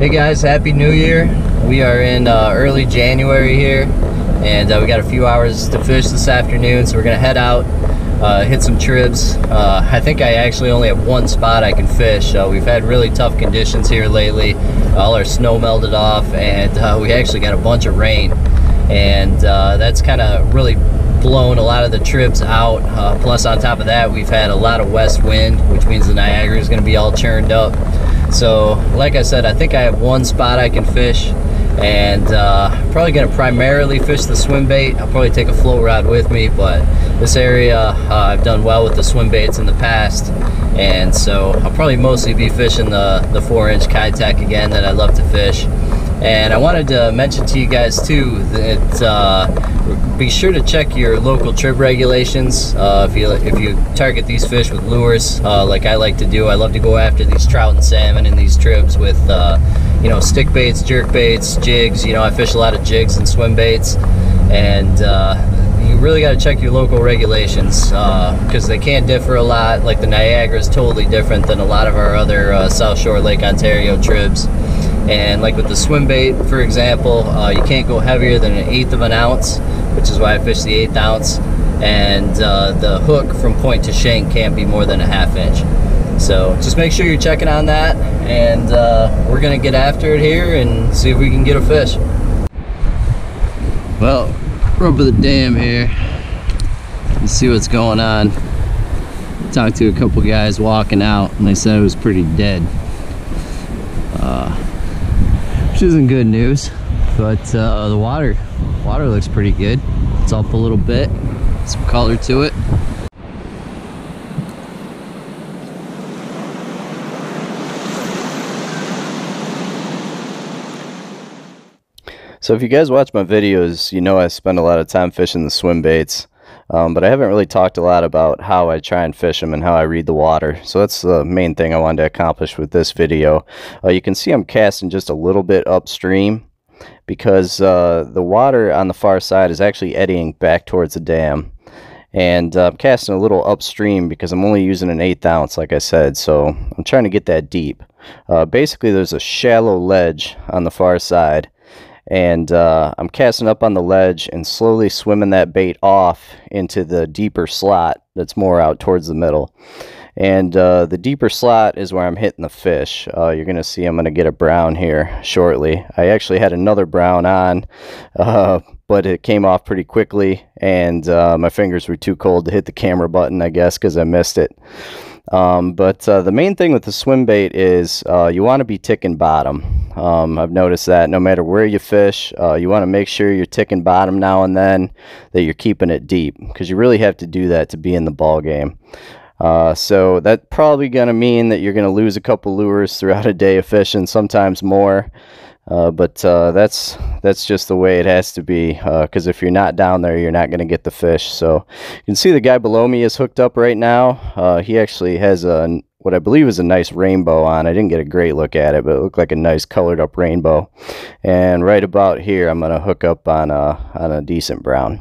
Hey guys, happy new year. We are in early January here, and we got a few hours to fish this afternoon, so we're gonna head out, hit some tribs. I think I actually only have one spot I can fish. We've had really tough conditions here lately. All our snow melted off, and we actually got a bunch of rain, and that's kind of really blown a lot of the tribs out. Plus on top of that, we've had a lot of west wind, which means the Niagara is going to be all churned up. So like I said, I think I have one spot I can fish, and probably going to primarily fish the swim bait. I'll probably take a float rod with me, but this area I've done well with the swim baits in the past, and so I'll probably mostly be fishing the 4-inch Keitech again that I love to fish. And I wanted to mention to you guys too that be sure to check your local trib regulations. If you target these fish with lures, like I like to do, I love to go after these trout and salmon in these tribs with stick baits, jerk baits, jigs. I fish a lot of jigs and swim baits, and you really got to check your local regulations because they can differ a lot. Like the Niagara is totally different than a lot of our other South Shore Lake Ontario tribs. And like with the swim bait, for example, you can't go heavier than 1/8 ounce, which is why I fish the 1/8 ounce. And the hook from point to shank can't be more than a 1/2 inch. So just make sure you're checking on that, and we're gonna get after it here and see if we can get a fish. Well, we're over the dam here. Let's see what's going on. I talked to a couple guys walking out, and they said it was pretty dead. Which isn't good news, but the water looks pretty good. It's up a little bit, some color to it. So if you guys watch my videos, you know I spend a lot of time fishing the swim baits, but I haven't really talked a lot about how I try and fish them and how I read the water. So that's the main thing I wanted to accomplish with this video. You can see I'm casting just a little bit upstream because the water on the far side is actually eddying back towards the dam. And I'm casting a little upstream because I'm only using an 1/8 ounce, like I said, so I'm trying to get that deep. Basically, there's a shallow ledge on the far side. And I'm casting up on the ledge and slowly swimming that bait off into the deeper slot that's more out towards the middle. And the deeper slot is where I'm hitting the fish. You're going to see I'm going to get a brown here shortly. I actually had another brown on, but it came off pretty quickly, and my fingers were too cold to hit the camera button, I guess, because I missed it. But the main thing with the swim bait is you want to be ticking bottom. I've noticed that no matter where you fish, you want to make sure you're ticking bottom now and then, that you're keeping it deep, because you really have to do that to be in the ball game. So that's probably going to mean that you're going to lose a couple lures throughout a day of fishing, sometimes more. But that's just the way it has to be, because if you're not down there, you're not going to get the fish. So you can see the guy below me is hooked up right now. He actually has what I believe is a nice rainbow on. I didn't get a great look at it, but it looked like a nice colored up rainbow. And right about here, I'm going to hook up on a decent brown.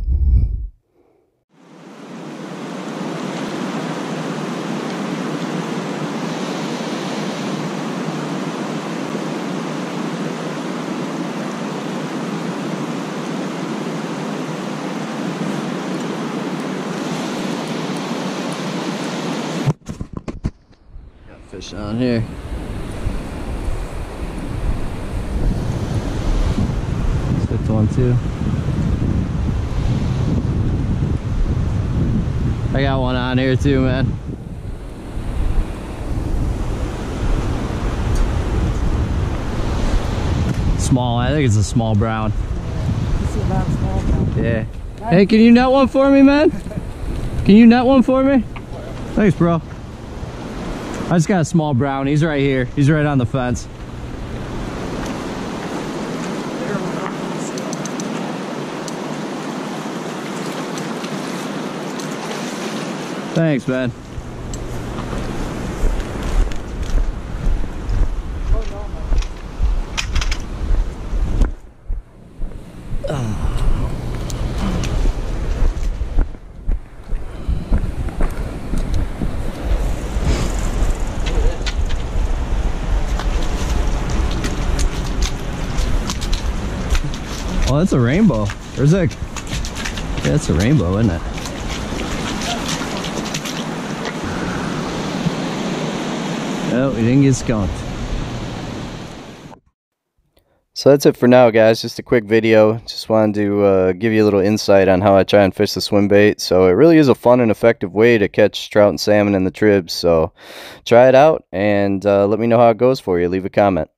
Fish on here. Stick to one too. I got one on here too, man. Small, I think it's a small brown. Yeah. Hey, can you net one for me, man? Can you net one for me? Thanks, bro. I just got a small brown. He's right here. He's right on the fence. Thanks, man. Oh, that's a rainbow. Or is that... Yeah, that's a rainbow, isn't it? Oh, we didn't get skunked. So that's it for now, guys. Just a quick video. Just wanted to give you a little insight on how I try and fish the swim bait. So it really is a fun and effective way to catch trout and salmon in the tribs. So try it out and let me know how it goes for you. Leave a comment.